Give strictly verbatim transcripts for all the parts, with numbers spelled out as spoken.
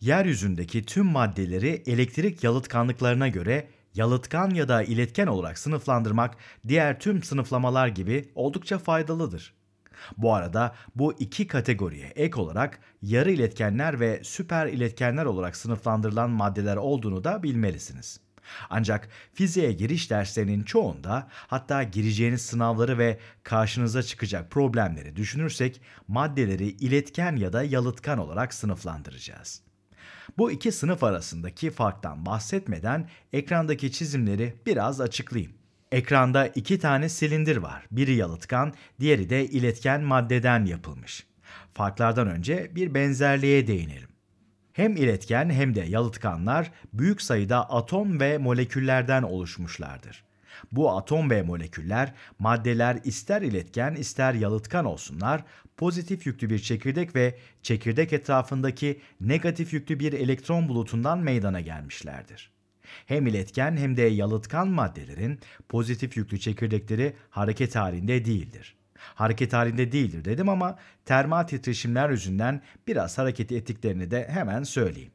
Yeryüzündeki tüm maddeleri elektrik yalıtkanlıklarına göre yalıtkan ya da iletken olarak sınıflandırmak diğer tüm sınıflamalar gibi oldukça faydalıdır. Bu arada bu iki kategoriye ek olarak yarı iletkenler ve süper iletkenler olarak sınıflandırılan maddeler olduğunu da bilmelisiniz. Ancak fiziğe giriş derslerinin çoğunda, hatta gireceğiniz sınavları ve karşınıza çıkacak problemleri düşünürsek maddeleri iletken ya da yalıtkan olarak sınıflandıracağız. Bu iki sınıf arasındaki farktan bahsetmeden ekrandaki çizimleri biraz açıklayayım. Ekranda iki tane silindir var. Biri yalıtkan, diğeri de iletken maddeden yapılmış. Farklardan önce bir benzerliğe değinelim. Hem iletken hem de yalıtkanlar büyük sayıda atom ve moleküllerden oluşmuşlardır. Bu atom ve moleküller, maddeler ister iletken ister yalıtkan olsunlar, pozitif yüklü bir çekirdek ve çekirdek etrafındaki negatif yüklü bir elektron bulutundan meydana gelmişlerdir. Hem iletken hem de yalıtkan maddelerin pozitif yüklü çekirdekleri hareket halinde değildir. Hareket halinde değildir dedim ama termal titreşimler yüzünden biraz hareket ettiklerini de hemen söyleyeyim.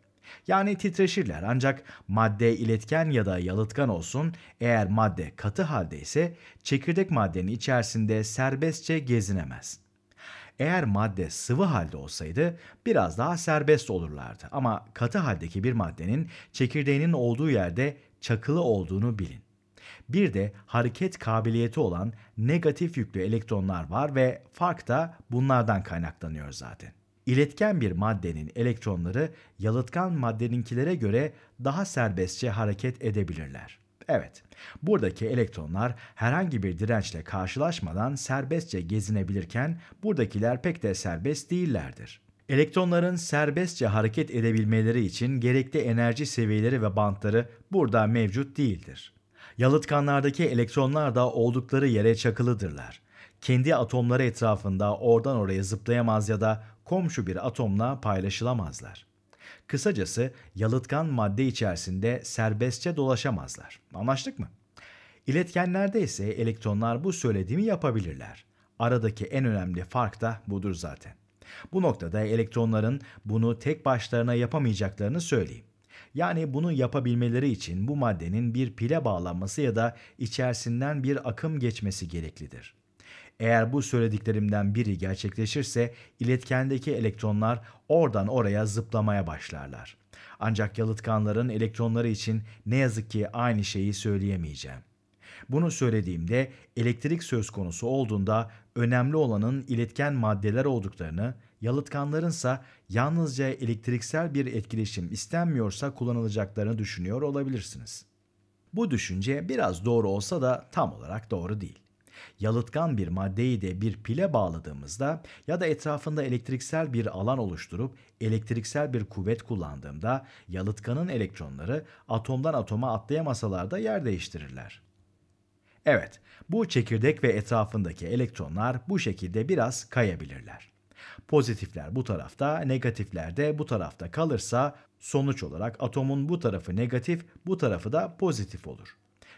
Yani titreşirler, ancak madde iletken ya da yalıtkan olsun, eğer madde katı halde ise çekirdek maddenin içerisinde serbestçe gezinemez. Eğer madde sıvı halde olsaydı biraz daha serbest olurlardı ama katı haldeki bir maddenin çekirdeğinin olduğu yerde çakılı olduğunu bilin. Bir de hareket kabiliyeti olan negatif yüklü elektronlar var ve fark da bunlardan kaynaklanıyor zaten. İletken bir maddenin elektronları yalıtkan maddeninkilere göre daha serbestçe hareket edebilirler. Evet, buradaki elektronlar herhangi bir dirençle karşılaşmadan serbestçe gezinebilirken buradakiler pek de serbest değillerdir. Elektronların serbestçe hareket edebilmeleri için gerekli enerji seviyeleri ve bantları burada mevcut değildir. Yalıtkanlardaki elektronlar da oldukları yere çakılıdırlar. Kendi atomları etrafında oradan oraya zıplayamaz ya da komşu bir atomla paylaşılamazlar. Kısacası yalıtkan madde içerisinde serbestçe dolaşamazlar. Anlaştık mı? İletkenlerde ise elektronlar bu söylediğimi yapabilirler. Aradaki en önemli fark da budur zaten. Bu noktada elektronların bunu tek başlarına yapamayacaklarını söyleyeyim. Yani bunu yapabilmeleri için bu maddenin bir pile bağlanması ya da içerisinden bir akım geçmesi gereklidir. Eğer bu söylediklerimden biri gerçekleşirse iletkendeki elektronlar oradan oraya zıplamaya başlarlar. Ancak yalıtkanların elektronları için ne yazık ki aynı şeyi söyleyemeyeceğim. Bunu söylediğimde elektrik söz konusu olduğunda önemli olanın iletken maddeler olduklarını, yalıtkanlarınsa yalnızca elektriksel bir etkileşim istenmiyorsa kullanılacaklarını düşünüyor olabilirsiniz. Bu düşünce biraz doğru olsa da tam olarak doğru değil. Yalıtkan bir maddeyi de bir pile bağladığımızda ya da etrafında elektriksel bir alan oluşturup elektriksel bir kuvvet kullandığımda yalıtkanın elektronları atomdan atoma atlayamasalar da yer değiştirirler. Evet, bu çekirdek ve etrafındaki elektronlar bu şekilde biraz kayabilirler. Pozitifler bu tarafta, negatifler de bu tarafta kalırsa sonuç olarak atomun bu tarafı negatif, bu tarafı da pozitif olur.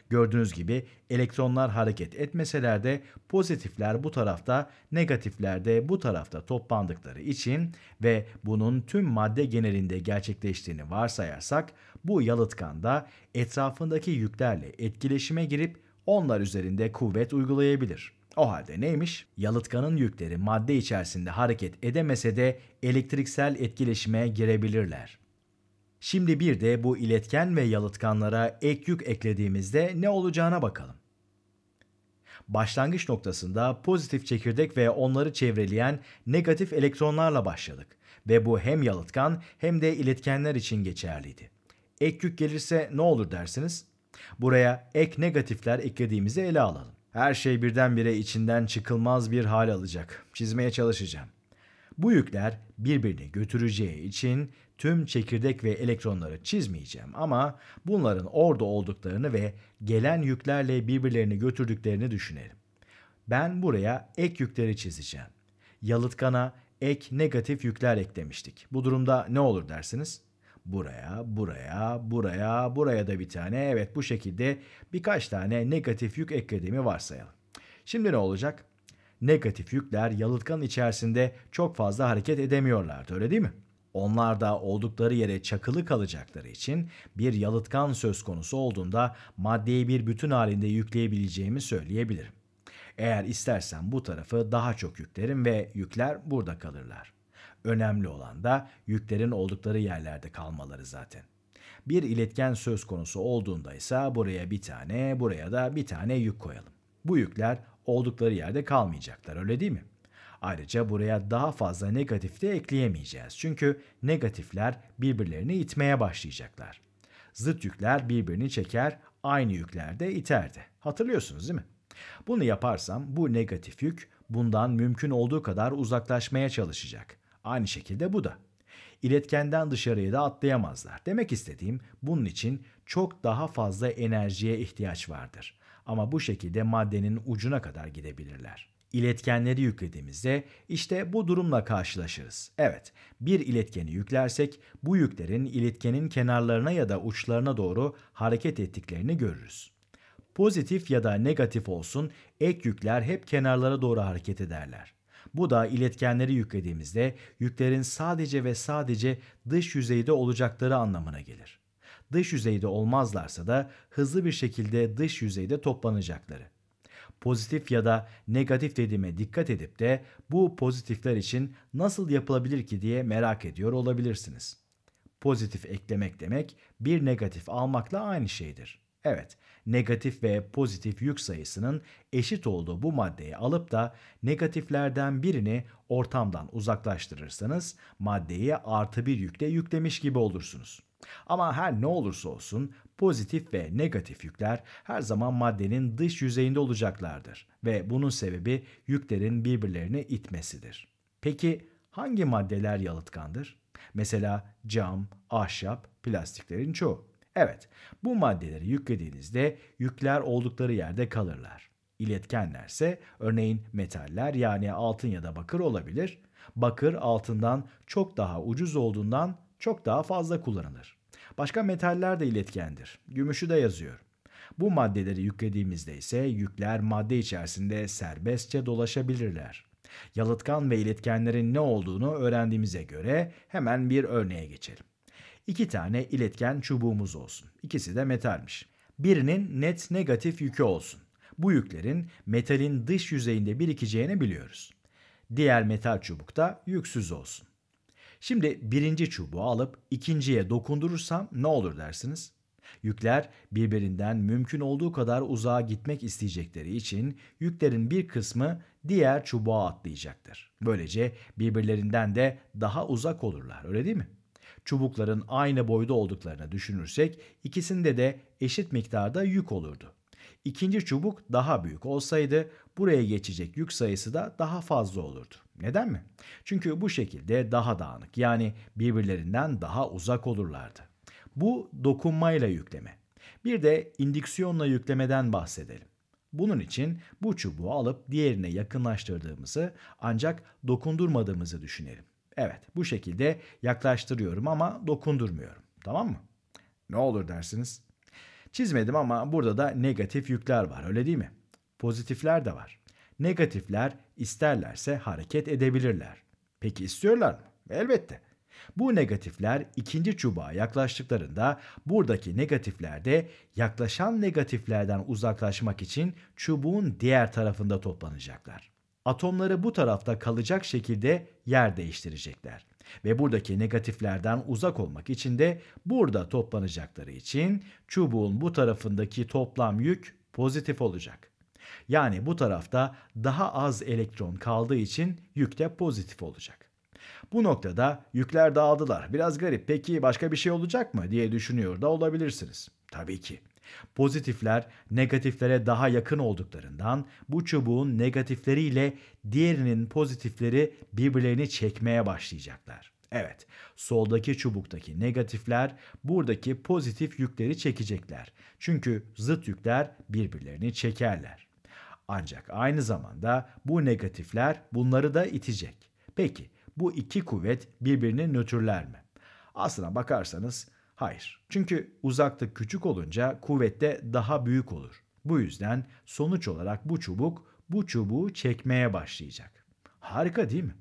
Gördüğünüz gibi elektronlar hareket etmeseler de pozitifler bu tarafta, negatifler de bu tarafta toplandıkları için ve bunun tüm madde genelinde gerçekleştiğini varsayarsak bu yalıtkan da etrafındaki yüklerle etkileşime girip onlar üzerinde kuvvet uygulayabilir. O halde neymiş? Yalıtkanın yükleri madde içerisinde hareket edemese de elektriksel etkileşime girebilirler. Şimdi bir de bu iletken ve yalıtkanlara ek yük eklediğimizde ne olacağına bakalım. Başlangıç noktasında pozitif çekirdek ve onları çevreleyen negatif elektronlarla başladık ve bu hem yalıtkan hem de iletkenler için geçerliydi. Ek yük gelirse ne olur dersiniz? Buraya ek negatifler eklediğimizi ele alalım. Her şey birdenbire içinden çıkılmaz bir hal alacak. Çizmeye çalışacağım. Bu yükler birbirini götüreceği için tüm çekirdek ve elektronları çizmeyeceğim ama bunların orada olduklarını ve gelen yüklerle birbirlerini götürdüklerini düşünelim. Ben buraya ek yükleri çizeceğim. Yalıtkana ek negatif yükler eklemiştik. Bu durumda ne olur dersiniz? Buraya, buraya, buraya, buraya da bir tane, evet bu şekilde birkaç tane negatif yük eklediğimi varsayalım. Şimdi ne olacak? Negatif yükler yalıtkan içerisinde çok fazla hareket edemiyorlardı, öyle değil mi? Onlar da oldukları yere çakılı kalacakları için bir yalıtkan söz konusu olduğunda maddeyi bir bütün halinde yükleyebileceğimi söyleyebilirim. Eğer istersen bu tarafı daha çok yüklerim ve yükler burada kalırlar. Önemli olan da yüklerin oldukları yerlerde kalmaları zaten. Bir iletken söz konusu olduğunda ise buraya bir tane, buraya da bir tane yük koyalım. Bu yükler oldukları yerde kalmayacaklar, öyle değil mi? Ayrıca buraya daha fazla negatif de ekleyemeyeceğiz. Çünkü negatifler birbirlerini itmeye başlayacaklar. Zıt yükler birbirini çeker, aynı yükler de iterdi. Hatırlıyorsunuz değil mi? Bunu yaparsam bu negatif yük bundan mümkün olduğu kadar uzaklaşmaya çalışacak. Aynı şekilde bu da. İletkenden dışarıya da atlayamazlar. Demek istediğim, bunun için çok daha fazla enerjiye ihtiyaç vardır. Ama bu şekilde maddenin ucuna kadar gidebilirler. İletkenleri yüklediğimizde işte bu durumla karşılaşırız. Evet, bir iletkeni yüklersek bu yüklerin iletkenin kenarlarına ya da uçlarına doğru hareket ettiklerini görürüz. Pozitif ya da negatif olsun, ek yükler hep kenarlara doğru hareket ederler. Bu da iletkenleri yüklediğimizde yüklerin sadece ve sadece dış yüzeyde olacakları anlamına gelir. Dış yüzeyde olmazlarsa da hızlı bir şekilde dış yüzeyde toplanacakları. Pozitif ya da negatif dediğime dikkat edip de bu pozitifler için nasıl yapılabilir ki diye merak ediyor olabilirsiniz. Pozitif eklemek demek bir negatif almakla aynı şeydir. Evet, negatif ve pozitif yük sayısının eşit olduğu bu maddeyi alıp da negatiflerden birini ortamdan uzaklaştırırsanız maddeyi artı bir yükle yüklemiş gibi olursunuz. Ama her ne olursa olsun pozitif ve negatif yükler her zaman maddenin dış yüzeyinde olacaklardır ve bunun sebebi yüklerin birbirlerini itmesidir. Peki hangi maddeler yalıtkandır? Mesela cam, ahşap, plastiklerin çoğu. Evet, bu maddeleri yüklediğinizde yükler oldukları yerde kalırlar. İletkenlerse örneğin metaller yani altın ya da bakır olabilir. Bakır altından çok daha ucuz olduğundan çok daha fazla kullanılır. Başka metaller de iletkendir. Gümüşü de yazıyor. Bu maddeleri yüklediğimizde ise yükler madde içerisinde serbestçe dolaşabilirler. Yalıtkan ve iletkenlerin ne olduğunu öğrendiğimize göre hemen bir örneğe geçelim. İki tane iletken çubuğumuz olsun. İkisi de metalmiş. Birinin net negatif yükü olsun. Bu yüklerin metalin dış yüzeyinde birikeceğini biliyoruz. Diğer metal çubuk da yüksüz olsun. Şimdi birinci çubuğu alıp ikinciye dokundurursam ne olur dersiniz? Yükler birbirinden mümkün olduğu kadar uzağa gitmek isteyecekleri için yüklerin bir kısmı diğer çubuğa atlayacaktır. Böylece birbirlerinden de daha uzak olurlar, öyle değil mi? Çubukların aynı boyda olduklarını düşünürsek ikisinde de eşit miktarda yük olurdu. İkinci çubuk daha büyük olsaydı buraya geçecek yük sayısı da daha fazla olurdu. Neden mi? Çünkü bu şekilde daha dağınık yani birbirlerinden daha uzak olurlardı. Bu dokunmayla yükleme. Bir de indüksiyonla yüklemeden bahsedelim. Bunun için bu çubuğu alıp diğerine yakınlaştırdığımızı ancak dokundurmadığımızı düşünelim. Evet, bu şekilde yaklaştırıyorum ama dokundurmuyorum. Tamam mı? Ne olur dersiniz? Çizmedim ama burada da negatif yükler var, öyle değil mi? Pozitifler de var. Negatifler isterlerse hareket edebilirler. Peki istiyorlar mı? Elbette. Bu negatifler ikinci çubuğa yaklaştıklarında buradaki negatifler de yaklaşan negatiflerden uzaklaşmak için çubuğun diğer tarafında toplanacaklar. Atomları bu tarafta kalacak şekilde yer değiştirecekler. Ve buradaki negatiflerden uzak olmak için de burada toplanacakları için çubuğun bu tarafındaki toplam yük pozitif olacak. Yani bu tarafta daha az elektron kaldığı için yük de pozitif olacak. Bu noktada yükler dağıldılar. Biraz garip. Peki başka bir şey olacak mı diye düşünüyor da olabilirsiniz. Tabii ki. Pozitifler negatiflere daha yakın olduklarından bu çubuğun negatifleriyle diğerinin pozitifleri birbirlerini çekmeye başlayacaklar. Evet, soldaki çubuktaki negatifler buradaki pozitif yükleri çekecekler. Çünkü zıt yükler birbirlerini çekerler. Ancak aynı zamanda bu negatifler bunları da itecek. Peki bu iki kuvvet birbirini nötrler mi? Aslına bakarsanız hayır. Çünkü uzaklık küçük olunca kuvvet de daha büyük olur. Bu yüzden sonuç olarak bu çubuk bu çubuğu çekmeye başlayacak. Harika değil mi?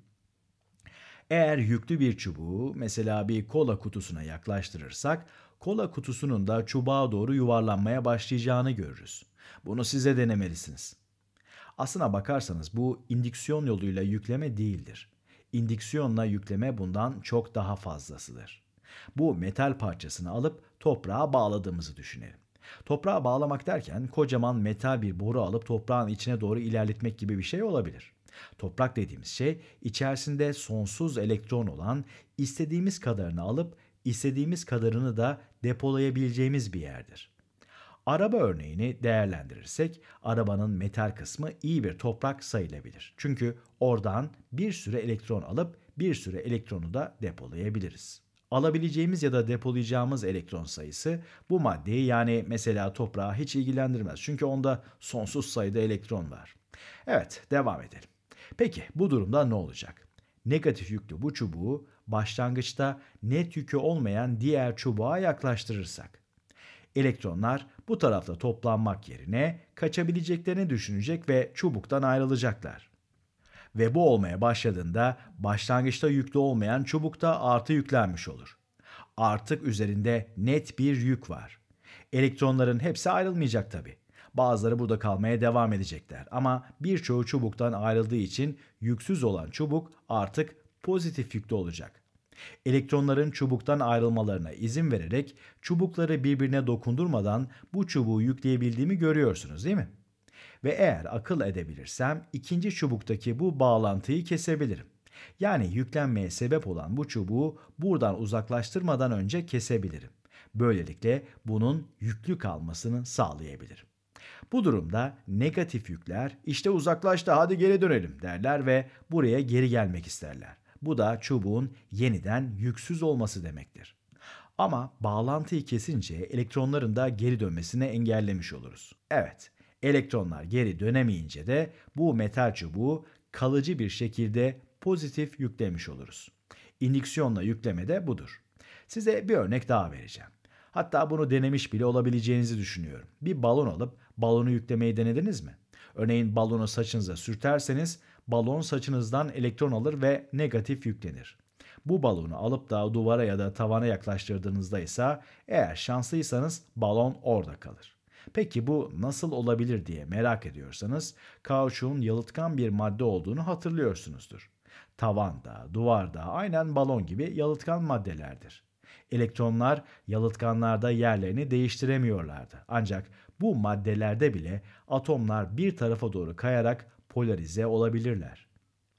Eğer yüklü bir çubuğu mesela bir kola kutusuna yaklaştırırsak, kola kutusunun da çubuğa doğru yuvarlanmaya başlayacağını görürüz. Bunu siz de denemelisiniz. Aslına bakarsanız bu indüksiyon yoluyla yükleme değildir. İndüksiyonla yükleme bundan çok daha fazlasıdır. Bu metal parçasını alıp toprağa bağladığımızı düşünelim. Toprağa bağlamak derken kocaman metal bir boru alıp toprağın içine doğru ilerletmek gibi bir şey olabilir. Toprak dediğimiz şey içerisinde sonsuz elektron olan, istediğimiz kadarını alıp istediğimiz kadarını da depolayabileceğimiz bir yerdir. Araba örneğini değerlendirirsek arabanın metal kısmı iyi bir toprak sayılabilir. Çünkü oradan bir sürü elektron alıp bir sürü elektronu da depolayabiliriz. Alabileceğimiz ya da depolayacağımız elektron sayısı bu maddeyi yani mesela toprağı hiç ilgilendirmez. Çünkü onda sonsuz sayıda elektron var. Evet, devam edelim. Peki bu durumda ne olacak? Negatif yüklü bu çubuğu başlangıçta net yükü olmayan diğer çubuğa yaklaştırırsak, elektronlar bu tarafta toplanmak yerine kaçabileceklerini düşünecek ve çubuktan ayrılacaklar. Ve bu olmaya başladığında başlangıçta yüklü olmayan çubuk da artı yüklenmiş olur. Artık üzerinde net bir yük var. Elektronların hepsi ayrılmayacak tabii. Bazıları burada kalmaya devam edecekler ama birçoğu çubuktan ayrıldığı için yüksüz olan çubuk artık pozitif yüklü olacak. Elektronların çubuktan ayrılmalarına izin vererek çubukları birbirine dokundurmadan bu çubuğu yükleyebildiğimi görüyorsunuz değil mi? Ve eğer akıl edebilirsem ikinci çubuktaki bu bağlantıyı kesebilirim. Yani yüklenmeye sebep olan bu çubuğu buradan uzaklaştırmadan önce kesebilirim. Böylelikle bunun yüklü kalmasını sağlayabilirim. Bu durumda negatif yükler işte uzaklaştı hadi geri dönelim derler ve buraya geri gelmek isterler. Bu da çubuğun yeniden yüksüz olması demektir. Ama bağlantıyı kesince elektronların da geri dönmesini engellemiş oluruz. Evet, elektronlar geri dönemeyince de bu metal çubuğu kalıcı bir şekilde pozitif yüklemiş oluruz. İndüksiyonla yükleme de budur. Size bir örnek daha vereceğim. Hatta bunu denemiş bile olabileceğinizi düşünüyorum. Bir balon alıp balonu yüklemeyi denediniz mi? Örneğin balonu saçınıza sürterseniz balon saçınızdan elektron alır ve negatif yüklenir. Bu balonu alıp da duvara ya da tavana yaklaştırdığınızda ise eğer şanslıysanız balon orada kalır. Peki bu nasıl olabilir diye merak ediyorsanız kauçuğun yalıtkan bir madde olduğunu hatırlıyorsunuzdur. Tavan da, duvar da aynen balon gibi yalıtkan maddelerdir. Elektronlar yalıtkanlarda yerlerini değiştiremiyorlardı. Ancak bu maddelerde bile atomlar bir tarafa doğru kayarak polarize olabilirler.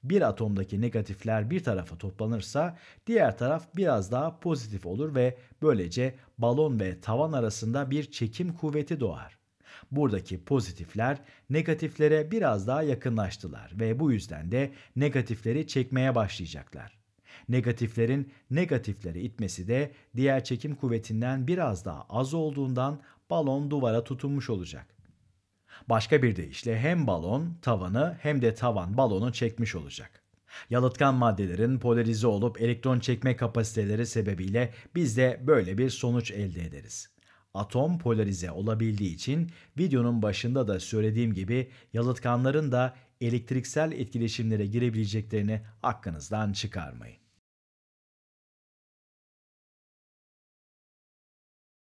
Bir atomdaki negatifler bir tarafa toplanırsa diğer taraf biraz daha pozitif olur ve böylece balon ve tavan arasında bir çekim kuvveti doğar. Buradaki pozitifler negatiflere biraz daha yakınlaştılar ve bu yüzden de negatifleri çekmeye başlayacaklar. Negatiflerin negatifleri itmesi de diğer çekim kuvvetinden biraz daha az olduğundan balon duvara tutunmuş olacak. Başka bir deyişle hem balon tavanı hem de tavan balonu çekmiş olacak. Yalıtkan maddelerin polarize olup elektron çekme kapasiteleri sebebiyle biz de böyle bir sonuç elde ederiz. Atom polarize olabildiği için videonun başında da söylediğim gibi yalıtkanların da elektriksel etkileşimlere girebileceklerini aklınızdan çıkarmayın.